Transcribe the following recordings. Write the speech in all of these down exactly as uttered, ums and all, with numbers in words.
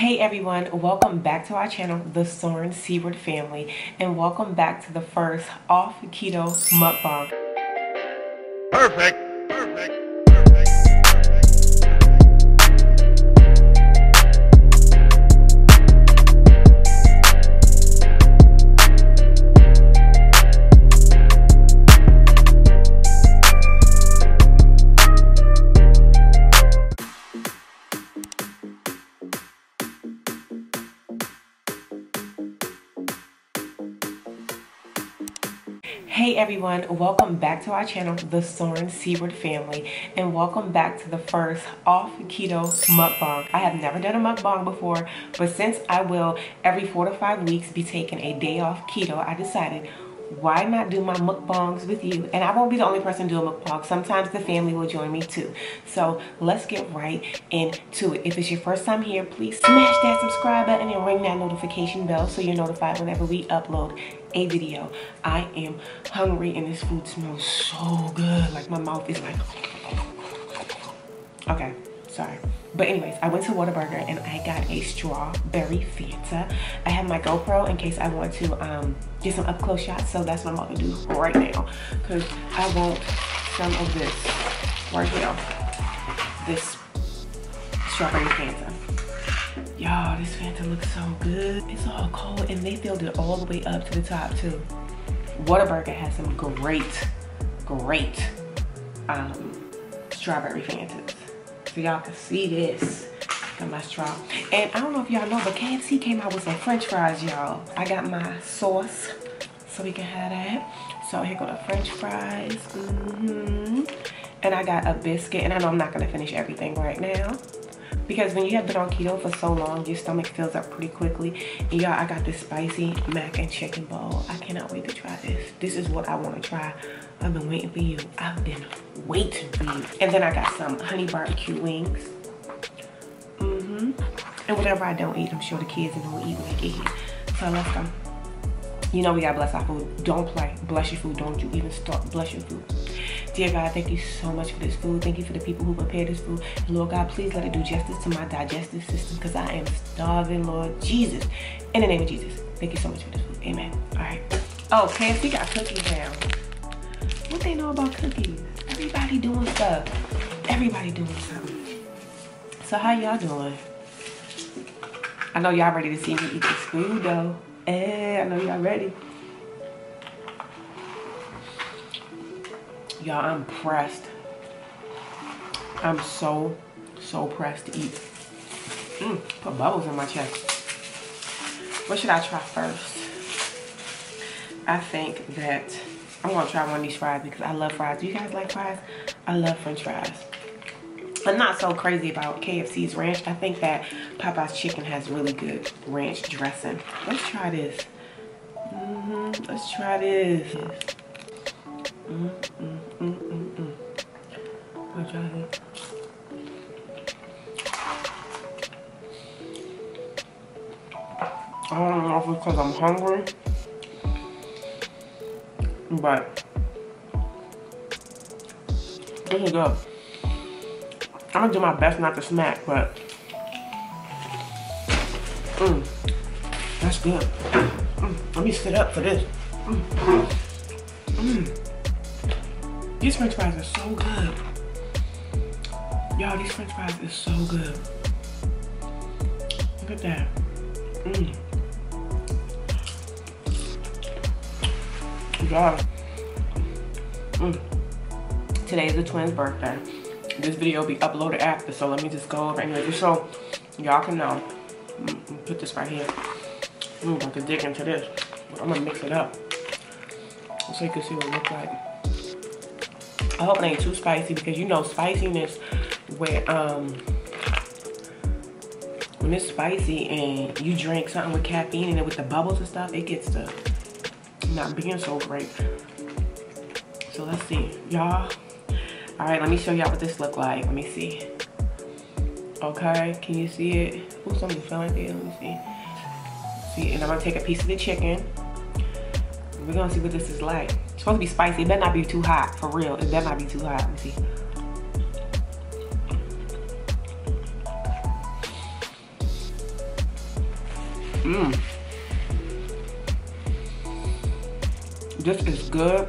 Hey everyone, welcome back to our channel, The Soaring Seaward Family, and welcome back to the first off keto mukbang. Perfect. Perfect. Perfect. Hey everyone, welcome back to our channel, The Soaring Seaward Family, and welcome back to the first off keto mukbang. I have never done a mukbang before, but since I will every four to five weeks be taking a day off keto, I decided why not do my mukbangs with you? And I won't be the only person doing mukbangs. Sometimes the family will join me too. So let's get right into it. If it's your first time here, please smash that subscribe button and ring that notification bell so you're notified whenever we upload a video. I am hungry and this food smells so good. Like my mouth is like, okay, sorry. But anyways, I went to Whataburger and I got a strawberry Fanta. I have my GoPro in case I want to um, get some up close shots. So that's what I'm about to do right now, because I want some of this right here. This strawberry Fanta. Y'all, this Fanta looks so good. It's all cold and they filled it all the way up to the top too. Whataburger has some great, great um, strawberry Fantas. So y'all can see this. Got my straw. And I don't know if y'all know, but K F C came out with some french fries, y'all. I got my sauce so we can have that. So here go the french fries. Mm-hmm. And I got a biscuit. And I know I'm not going to finish everything right now, because when you have been on keto for so long, your stomach fills up pretty quickly. And y'all, I got this spicy mac and chicken bowl. I cannot wait to try this. This is what I want to try. I've been waiting for you. I've been waiting for you. And then I got some honey barbecue wings. Mm-hmm. And whatever I don't eat, I'm sure the kids are going to eat when they get here. So I left them. You know we got to bless our food. Don't play. Bless your food. Don't you even start. Bless your food. Dear God, thank you so much for this food. Thank you for the people who prepared this food. Lord God, please let it do justice to my digestive system, because I am starving, Lord Jesus. In the name of Jesus, thank you so much for this food. Amen. All right. Oh, K F C got cookies now. What they know about cookies? Everybody doing stuff. Everybody doing something. So how y'all doing? I know y'all ready to see me eat this food though. Eh, I know y'all ready. Y'all, I'm pressed. I'm so, so pressed to eat. Mm, put bubbles in my chest. What should I try first? I think that I'm gonna try one of these fries, because I love fries. Do you guys like fries? I love french fries. I'm not so crazy about K F C's ranch. I think that Popeye's chicken has really good ranch dressing. Let's try this. Mm-hmm. Let's try this. Mm, mm, mm, mm, mm. I'll try this. I don't know if it's because I'm hungry, but this is good. I'm gonna do my best not to smack, but mm, that's good. Mm, let me sit up for this. Mm. Mm. These french fries are so good. Y'all, these french fries are so good. Look at that. Mmm. Y'all. Mmm. Today's the twins' birthday. This video will be uploaded after, so let me just go over anyway, just so y'all can know. Mm, put this right here. Mmm, I could dig into this. But I'm gonna mix it up so you can see what it looks like. I hope it ain't too spicy, because you know spiciness, where um when it's spicy and you drink something with caffeine and it with the bubbles and stuff, it gets to not being so great. So let's see, y'all. All right, let me show y'all what this look like. Let me see. Okay, can you see it? Ooh, something fell in there. Let me see. See, and I'm gonna take a piece of the chicken. We're gonna see what this is like. It's supposed to be spicy. It better not be too hot, for real. It better not be too hot. Let me see. Mmm. This is good.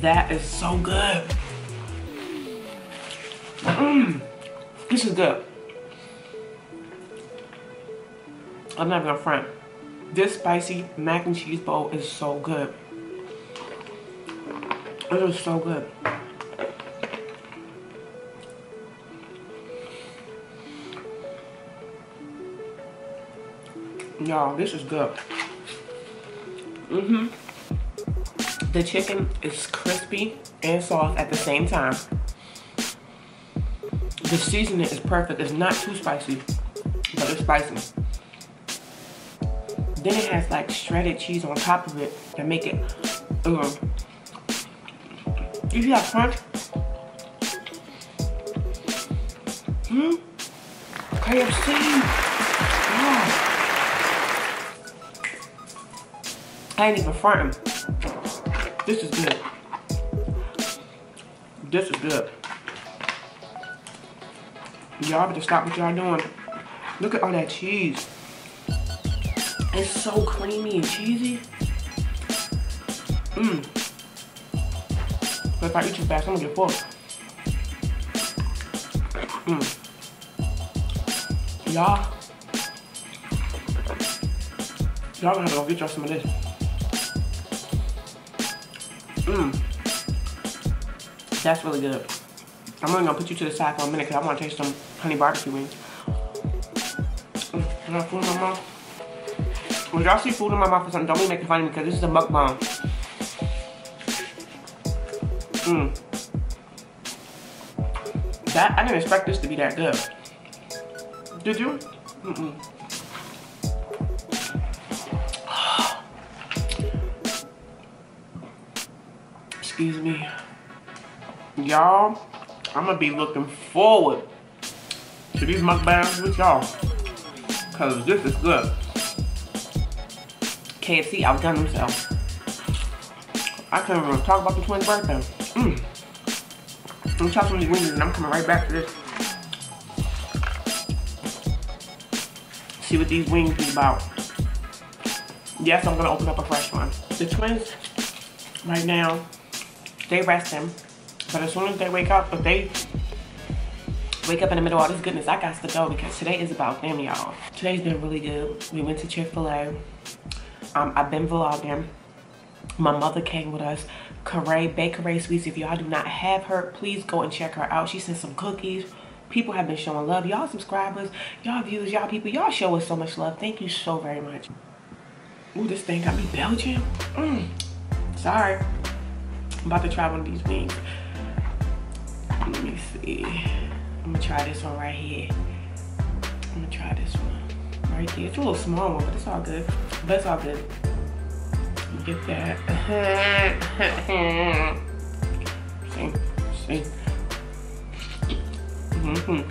That is so good. Mmm. This is good. I'm not gonna front. This spicy mac and cheese bowl is so good. It is so good. Y'all, this is good. Mm-hmm. The chicken is crispy and soft at the same time. The seasoning is perfect. It's not too spicy, but it's spicy. Then it has like shredded cheese on top of it that make it, um, if you have crunch, hmm, K F C, oh. I ain't even fronting. This is good. This is good. Y'all better stop what y'all doing. Look at all that cheese. It's so creamy and cheesy. Mmm. But if I eat too fast, I'm gonna get full. Mmm. Y'all. Y'all gonna have to go get y'all some of this. Mmm. That's really good. I'm only gonna put you to the side for a minute because I wanna taste some honey barbecue wings. Mm. Can I fool my mouth? When y'all see food in my mouth or something, don't be making fun of me because this is a mukbang. Mmm. That, I didn't expect this to be that good. Did you? Mm-mm. Excuse me. Y'all, I'm gonna be looking forward to these mukbangs with y'all. Cause this is good. K F C outdone himself. I can't even talk about the twins' birthday. Mmm. Let me try some of these wings and I'm coming right back to this. See what these wings be about. Yes, I'm gonna open up a fresh one. The twins, right now, they resting. But as soon as they wake up, if they wake up in the middle of all this goodness, I got to go because today is about them, y'all. Today's been really good. We went to Chick-fil-A. Um, I've been vlogging. My mother came with us. Corée, Bakery Sweets. If y'all do not have her, please go and check her out. She sent some cookies. People have been showing love. Y'all subscribers, y'all views, y'all people, y'all show us so much love. Thank you so very much. Ooh, this thing got me Belgian. Mm. Sorry. I'm about to try one of these wings. Let me see. I'm gonna try this one right here. I'm gonna try this one. Right there. It's a little small one, but it's all good. But it's all good. Get that. See, see. Mm-hmm.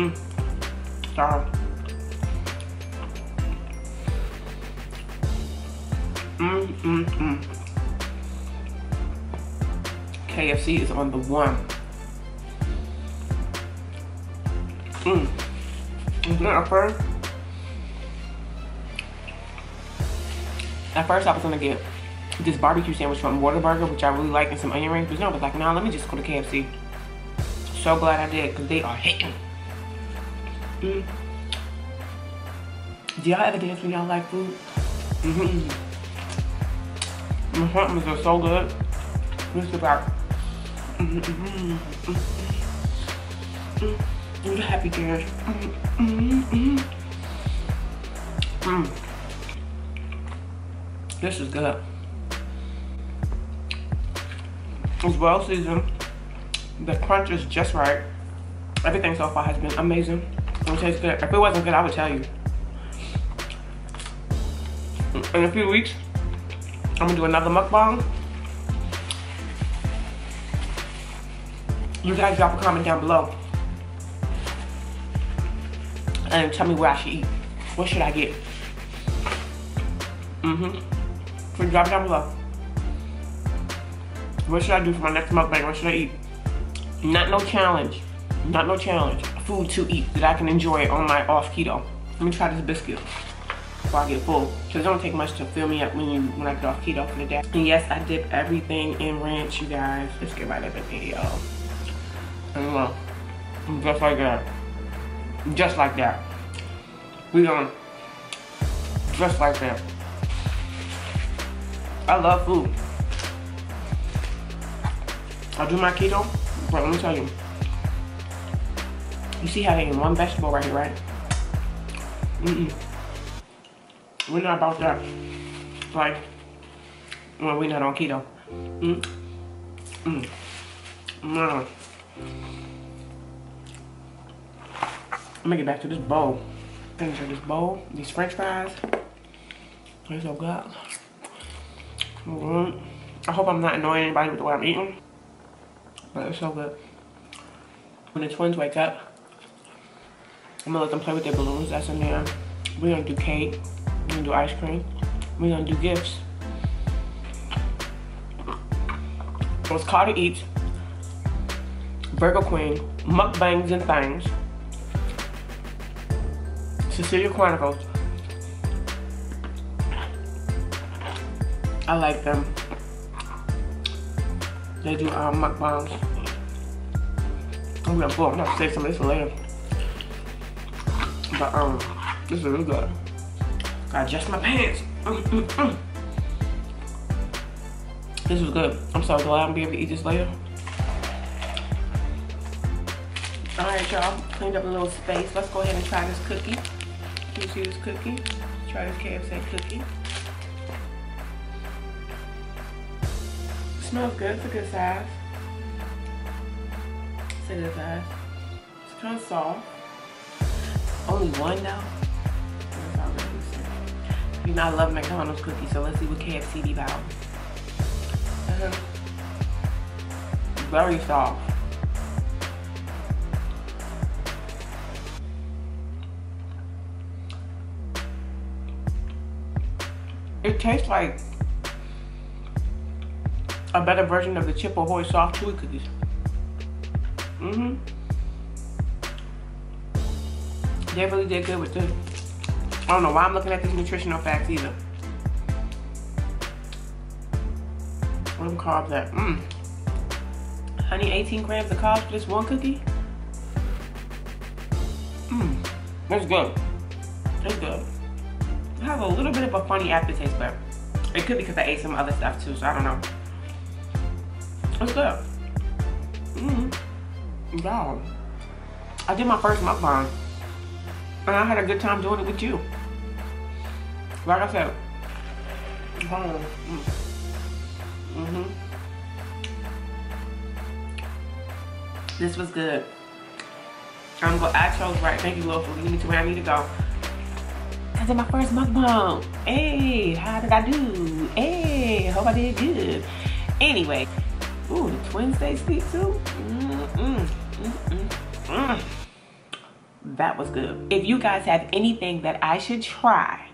Mm. Sorry. Mm mm mm. K F C is on the one. Mm. Isn't that a fur? At first I was gonna get this barbecue sandwich from Whataburger, which I really like, and some onion rings, but no, I was like, nah, let me just go to K F C. So glad I did, because they are hitting. Mm. Do y'all ever dance when y'all like food? Mm-hmm. My hummus are so good. This is about. Mm-hmm. I'm happy, girl. Mm-hmm. Mm. This is good. It's well seasoned. The crunch is just right. Everything so far has been amazing. It tastes good. If it wasn't good, I would tell you. In a few weeks, I'm gonna do another mukbang. You guys drop a comment down below and tell me what I should eat. What should I get? Mm-hmm. So drop it down below. What should I do for my next mukbang? What should I eat? Not no challenge. Not no challenge. Food to eat that I can enjoy on my off keto. Let me try this biscuit before I get full, because it don't take much to fill me up when you when I get off keto for the day. And yes, I dip everything in ranch, you guys. Let's get right up in here, y'all. I don't know. Just like that. Just like that. We gonna just like that. I love food. I do my keto, but let me tell you. You see how they eat one vegetable right here, right? Mm-mm. We're not about that. Like, well, we're not on keto. Mm. Mm. Mm. Let me get back to this bowl. Things are this bowl, these French fries. They're so good. Mm-hmm. I hope I'm not annoying anybody with the way I'm eating, but it's so good. When the twins wake up, I'm gonna let them play with their balloons, that's in there. We're gonna do cake, we're gonna do ice cream, we're gonna do gifts. So it's Carter Eats, Virgo Queen, Mukbangs and Things, Cecilia Chronicles. I like them. They do um, mukbangs. I'm gonna pull, I'm gonna save some of this for later. But um, this is really good. I adjust my pants. Mm, mm, mm. This was good. I'm so glad I'm gonna be able to eat this later. All right, y'all. Cleaned up a little space. Let's go ahead and try this cookie. You see this cookie? Let's try this K F C cookie. It smells good. It's a good size. It's a good size. It's kind of soft. Only one now. You know I love McDonald's cookies, so let's see what K F C be about. Uh-huh. Very soft. It tastes like a better version of the Chip Ahoy soft chewy cookies. Mm-hmm. They really did good with this. I don't know why I'm looking at these nutritional facts either. What are carbs at? Mmm. one hundred eighteen grams of carbs for this one cookie? Mmm. That's good. That's good. It has a little bit of a funny aftertaste, but it could be because I ate some other stuff too, so I don't know. It's good. Mmm. Wow. I did my first mukbang. And I had a good time doing it with you. Like I said, mm. Mm-hmm. This was good. I'm gonna, I chose right. Thank you, Lord, for leading me to where I need to go. I did my first mukbang. Hey, how did I do? Hey, hope I did good. Anyway, ooh, the twins they sleep too. Mm-mm. Mm-mm. Mm. That was good. If you guys have anything that I should try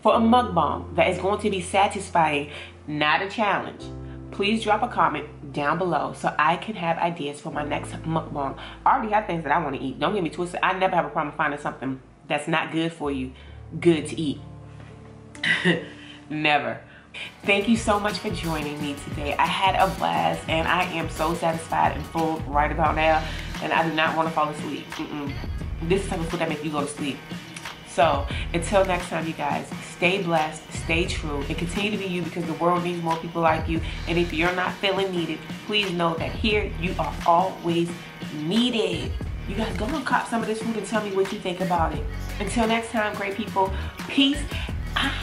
for a mukbang that is going to be satisfying, not a challenge, please drop a comment down below so I can have ideas for my next mukbang. I already have things that I want to eat. Don't get me twisted. I never have a problem finding something that's not good for you, good to eat. Never. Thank you so much for joining me today. I had a blast and I am so satisfied and full right about now, and I do not want to fall asleep. Mm-mm. This is the type of food that makes you go to sleep. So until next time, you guys, stay blessed, stay true, and continue to be you, because the world needs more people like you. And if you're not feeling needed, please know that here you are always needed. You guys, go and cop some of this food and tell me what you think about it. Until next time, great people, peace out.